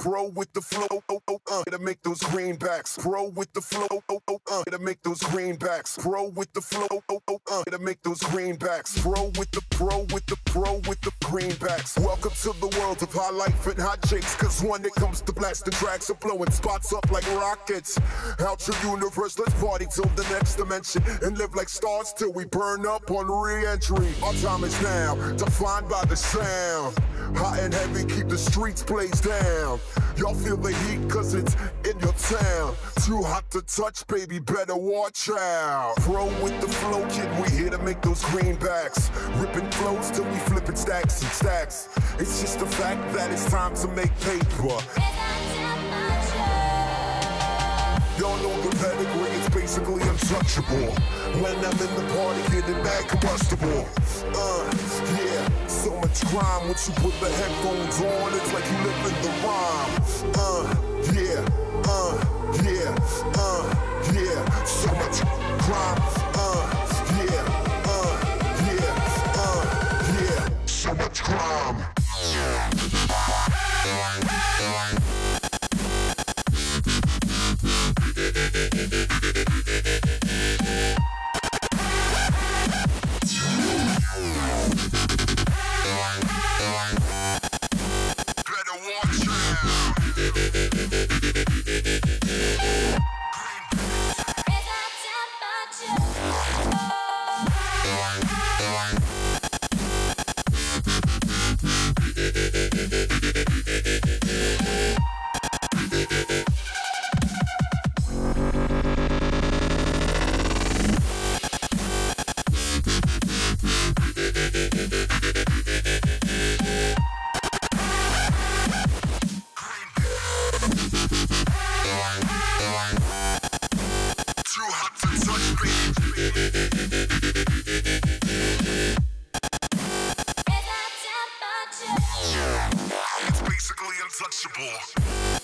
Pro with the flow, to make those greenbacks. Pro with the flow, to make those greenbacks. Pro with the flow, to make those greenbacks. Pro with the greenbacks. Welcome to the world of high life and hot chicks, cause when it comes to blasting tracks and blowing spots up like rockets out your universe, let's party till the next dimension and live like stars till we burn up on re-entry. Our time is now, defined by the sound. Hot and heavy, keep the streets blazed down. Y'all feel the heat cause it's in your town. Too hot to touch, baby, better watch out. Pro with the flow, kid, we here to make those greenbacks. Ripping flows till we flipping stacks and stacks. It's just the fact that it's time to make paper. Y'all know the pedigree, it's basically untouchable. When I'm in the party, getting mad combustible. Yeah, so much crime. Once you put the headphones on, it's like you live in the rhyme. Yeah, so much crime. Yeah, so much crime. It's basically untouchable.